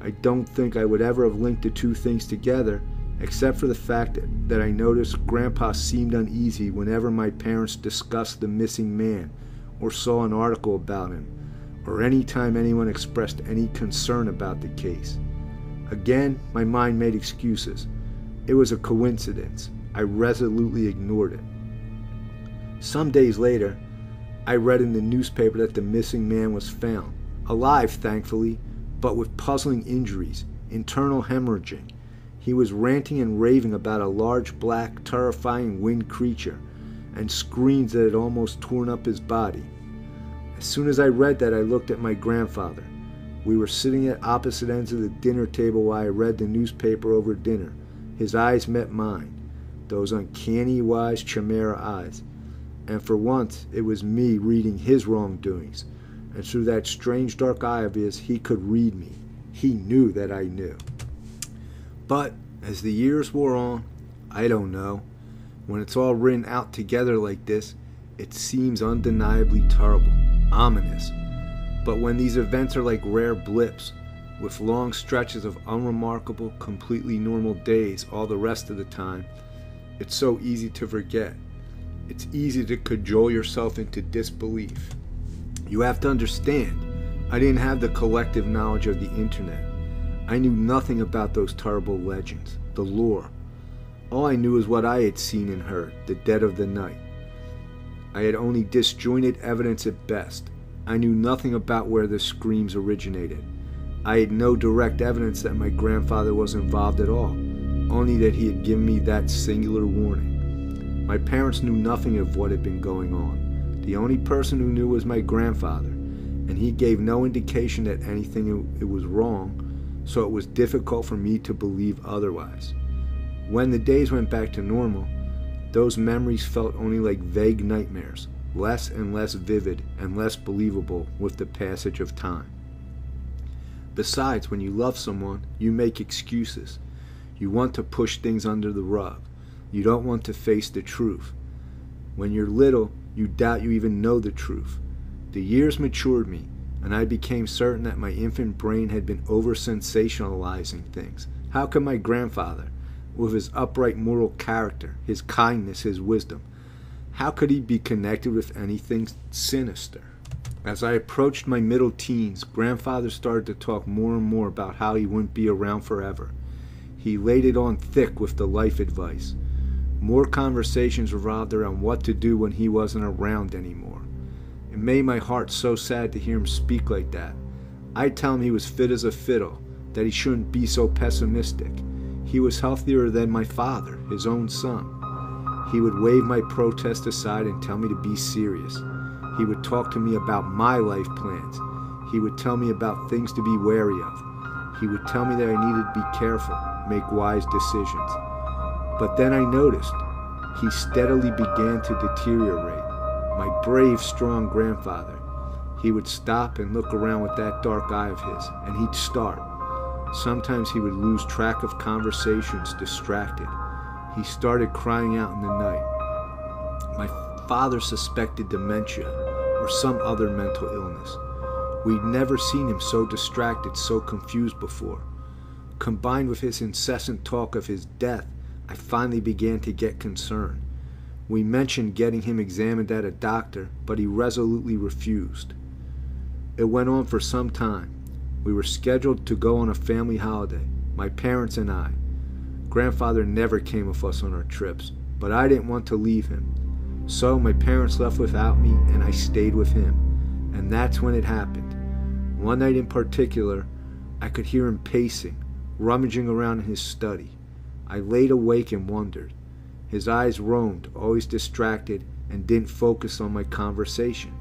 I don't think I would ever have linked the two things together, except for the fact that I noticed Grandpa seemed uneasy whenever my parents discussed the missing man, or saw an article about him, or any time anyone expressed any concern about the case. Again, my mind made excuses. It was a coincidence. I resolutely ignored it. Some days later, I read in the newspaper that the missing man was found, alive thankfully, but with puzzling injuries, internal hemorrhaging. He was ranting and raving about a large, black, terrifying winged creature and screams that had almost torn up his body. As soon as I read that, I looked at my grandfather. We were sitting at opposite ends of the dinner table while I read the newspaper over dinner. His eyes met mine, those uncanny, wise, chimera eyes. And for once, it was me reading his wrongdoings. And through that strange dark eye of his, he could read me. He knew that I knew. But as the years wore on, I don't know. When it's all written out together like this, it seems undeniably terrible, ominous. But when these events are like rare blips, with long stretches of unremarkable, completely normal days all the rest of the time, it's so easy to forget. it's easy to cajole yourself into disbelief. You have to understand, I didn't have the collective knowledge of the internet. I knew nothing about those terrible legends, the lore. All I knew is what I had seen and heard, the dead of the night. I had only disjointed evidence at best. I knew nothing about where the screams originated. I had no direct evidence that my grandfather was involved at all, only that he had given me that singular warning. My parents knew nothing of what had been going on. The only person who knew was my grandfather, and he gave no indication that anything was wrong, so it was difficult for me to believe otherwise. When the days went back to normal, those memories felt only like vague nightmares, less and less vivid and less believable with the passage of time. Besides, when you love someone, you make excuses. You want to push things under the rug. You don't want to face the truth. When you're little, you doubt you even know the truth. The years matured me, and I became certain that my infant brain had been over-sensationalizing things. How could my grandfather, with his upright moral character, his kindness, his wisdom, how could he be connected with anything sinister? As I approached my middle teens, grandfather started to talk more and more about how he wouldn't be around forever. He laid it on thick with the life advice. More conversations revolved around what to do when he wasn't around anymore. It made my heart so sad to hear him speak like that. I'd tell him he was fit as a fiddle, that he shouldn't be so pessimistic. He was healthier than my father, his own son. He would wave my protest aside and tell me to be serious. He would talk to me about my life plans. He would tell me about things to be wary of. He would tell me that I needed to be careful, make wise decisions. But then I noticed he steadily began to deteriorate. My brave, strong grandfather. He would stop and look around with that dark eye of his, and he'd start. Sometimes he would lose track of conversations, distracted. He started crying out in the night. My father suspected dementia or some other mental illness. We'd never seen him so distracted, so confused before. Combined with his incessant talk of his death, I finally began to get concerned. We mentioned getting him examined at a doctor, but he resolutely refused. It went on for some time. We were scheduled to go on a family holiday, my parents and I. Grandfather never came with us on our trips, but I didn't want to leave him. So my parents left without me, and I stayed with him. And that's when it happened. One night in particular, I could hear him pacing, rummaging around in his study. I laid awake and wondered. His eyes roamed, always distracted, and didn't focus on my conversation.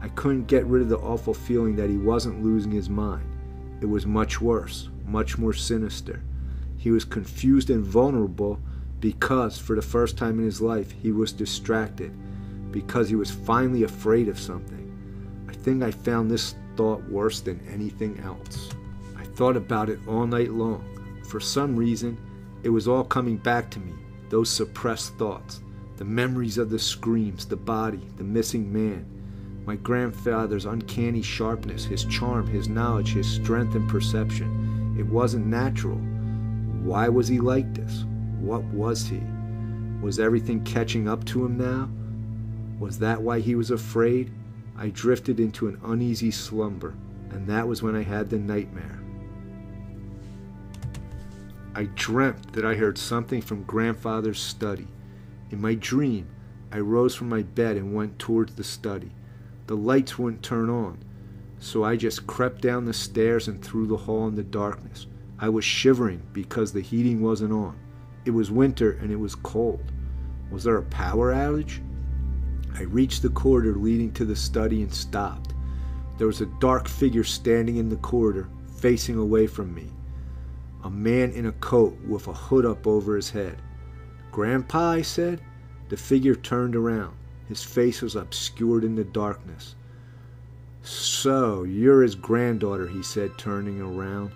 I couldn't get rid of the awful feeling that he wasn't losing his mind. It was much worse, much more sinister. He was confused and vulnerable because, for the first time in his life, he was distracted, because he was finally afraid of something. I think I found this thought worse than anything else. I thought about it all night long. For some reason, it was all coming back to me. Those suppressed thoughts, the memories of the screams, the body, the missing man, my grandfather's uncanny sharpness, his charm, his knowledge, his strength and perception. It wasn't natural. Why was he like this? What was he? Was everything catching up to him now? Was that why he was afraid? I drifted into an uneasy slumber, and that was when I had the nightmare. I dreamt that I heard something from grandfather's study. In my dream, I rose from my bed and went towards the study. The lights wouldn't turn on, so I just crept down the stairs and through the hall in the darkness. I was shivering because the heating wasn't on. It was winter and it was cold. Was there a power outage? I reached the corridor leading to the study and stopped. There was a dark figure standing in the corridor, facing away from me. A man in a coat with a hood up over his head. "Grandpa," I said. The figure turned around. His face was obscured in the darkness. "So, you're his granddaughter," he said, turning around.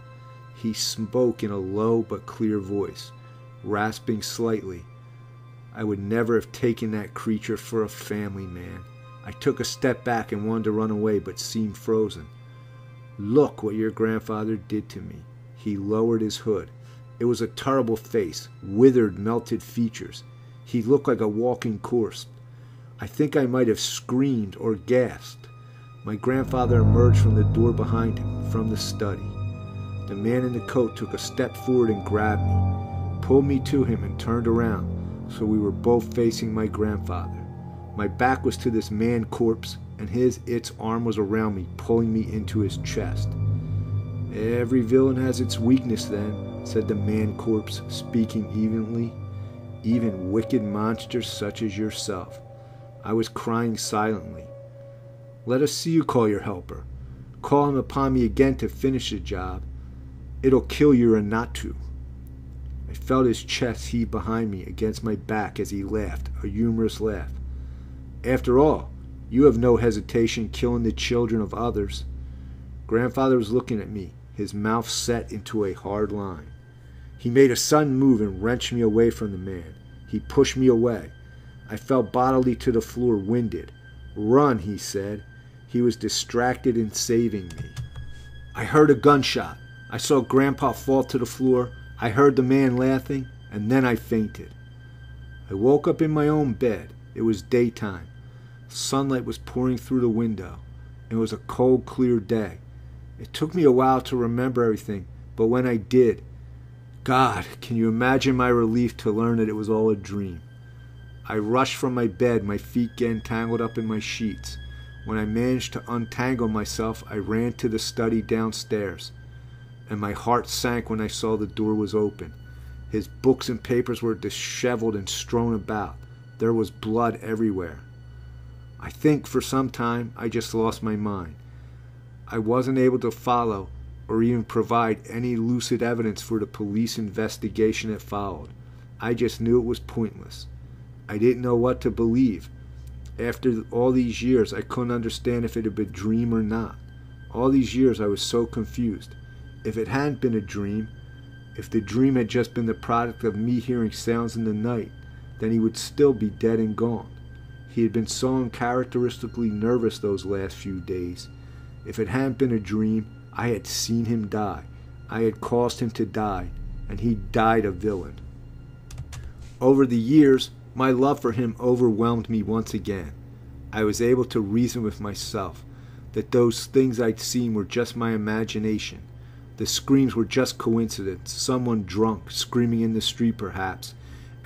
He spoke in a low but clear voice, rasping slightly. I would never have taken that creature for a family man. I took a step back and wanted to run away, but seemed frozen. "Look what your grandfather did to me." He lowered his hood. It was a terrible face, withered, melted features. He looked like a walking corpse. I think I might have screamed or gasped. My grandfather emerged from the door behind him, from the study. The man in the coat took a step forward and grabbed me, pulled me to him and turned around, so we were both facing my grandfather. My back was to this man corpse, and its arm was around me, pulling me into his chest. "Every villain has its weakness then," said the man-corpse, speaking evenly, "even wicked monsters such as yourself." I was crying silently. "Let us see you call your helper. Call him upon me again to finish the job. It'll kill Uranatu." I felt his chest heave behind me against my back as he laughed, a humorous laugh. "After all, you have no hesitation killing the children of others." Grandfather was looking at me, his mouth set into a hard line. He made a sudden move and wrenched me away from the man. He pushed me away. I fell bodily to the floor, winded. "Run," he said. He was distracted in saving me. I heard a gunshot. I saw Grandpa fall to the floor. I heard the man laughing, and then I fainted. I woke up in my own bed. It was daytime. Sunlight was pouring through the window. It was a cold, clear day. It took me a while to remember everything, but when I did, God, can you imagine my relief to learn that it was all a dream? I rushed from my bed, my feet getting tangled up in my sheets. When I managed to untangle myself, I ran to the study downstairs, and my heart sank when I saw the door was open. His books and papers were disheveled and strewn about. There was blood everywhere. I think for some time I just lost my mind. I wasn't able to follow or even provide any lucid evidence for the police investigation that followed. I just knew it was pointless. I didn't know what to believe. After all these years, I couldn't understand if it had been a dream or not. All these years I was so confused. If it hadn't been a dream, if the dream had just been the product of me hearing sounds in the night, then he would still be dead and gone. He had been so uncharacteristically nervous those last few days. If it hadn't been a dream, I had seen him die. I had caused him to die, and he died a villain. Over the years, my love for him overwhelmed me once again. I was able to reason with myself that those things I'd seen were just my imagination. The screams were just coincidence, someone drunk, screaming in the street perhaps,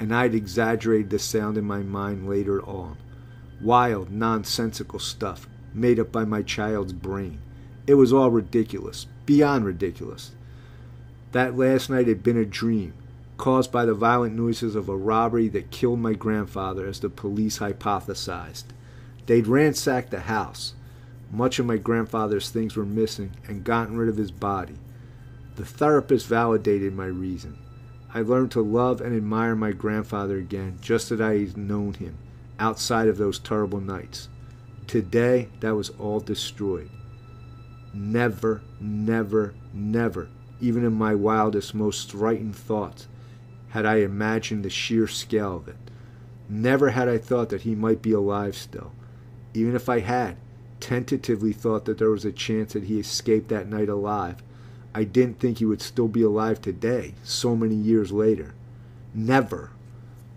and I'd exaggerated the sound in my mind later on. Wild, nonsensical stuff made up by my child's brain. It was all ridiculous, beyond ridiculous. That last night had been a dream, caused by the violent noises of a robbery that killed my grandfather, as the police hypothesized. They'd ransacked the house. Much of my grandfather's things were missing, and gotten rid of his body. The therapist validated my reason. I learned to love and admire my grandfather again, just as I had known him, outside of those terrible nights. Today, that was all destroyed. Never, never, never, even in my wildest, most frightened thoughts, had I imagined the sheer scale of it. Never had I thought that he might be alive still. Even if I had tentatively thought that there was a chance that he escaped that night alive, I didn't think he would still be alive today, so many years later. Never.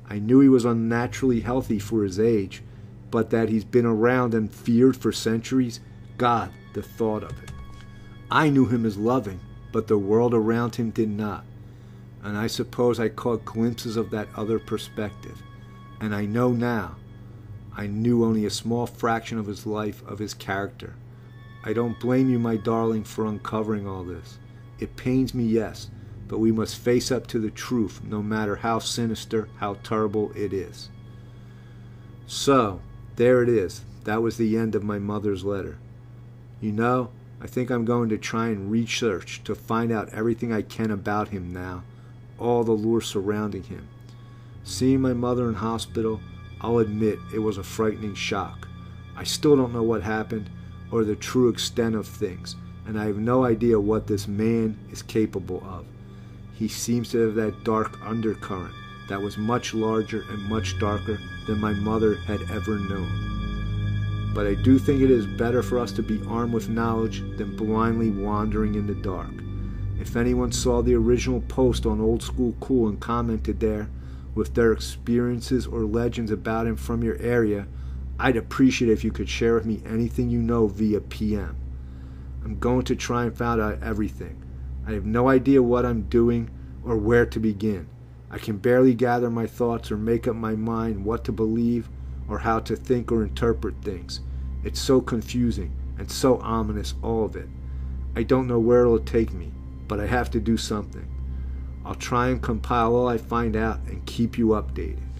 I knew he was unnaturally healthy for his age, but that he's been around and feared for centuries, God, the thought of it. I knew him as loving, but the world around him did not. And I suppose I caught glimpses of that other perspective. And I know now. I knew only a small fraction of his life, of his character. I don't blame you, my darling, for uncovering all this. It pains me, yes. But we must face up to the truth, no matter how sinister, how terrible it is. So, there it is. That was the end of my mother's letter. You know, I think I'm going to try and research to find out everything I can about him now, all the lore surrounding him. Seeing my mother in hospital, I'll admit it was a frightening shock. I still don't know what happened or the true extent of things, and I have no idea what this man is capable of. He seems to have that dark undercurrent that was much larger and much darker than my mother had ever known. But I do think it is better for us to be armed with knowledge than blindly wandering in the dark. If anyone saw the original post on Old School Cool and commented there with their experiences or legends about him from your area, I'd appreciate it if you could share with me anything you know via PM. I'm going to try and find out everything. I have no idea what I'm doing or where to begin. I can barely gather my thoughts or make up my mind what to believe or how to think or interpret things. It's so confusing and so ominous, all of it. I don't know where it'll take me, but I have to do something. I'll try and compile all I find out and keep you updated.